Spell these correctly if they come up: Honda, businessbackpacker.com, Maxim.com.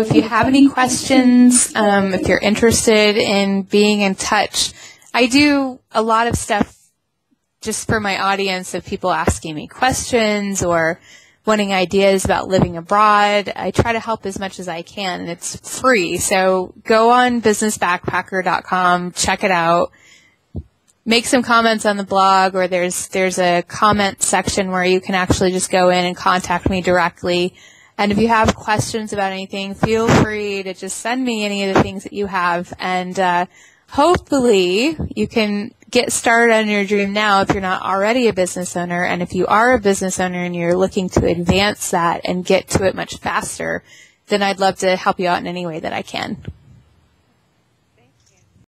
If you have any questions, if you're interested in being in touch, I do a lot of stuff just for my audience of people asking me questions or wanting ideas about living abroad. I try to help as much as I can, and it's free. So go on businessbackpacker.com, check it out, make some comments on the blog, or there's a comment section where you can actually just go in and contact me directly. And if you have questions about anything, feel free to just send me any of the things that you have. And hopefully you can get started on your dream now if you're not already a business owner. And if you are a business owner and you're looking to advance that and get to it much faster, then I'd love to help you out in any way that I can.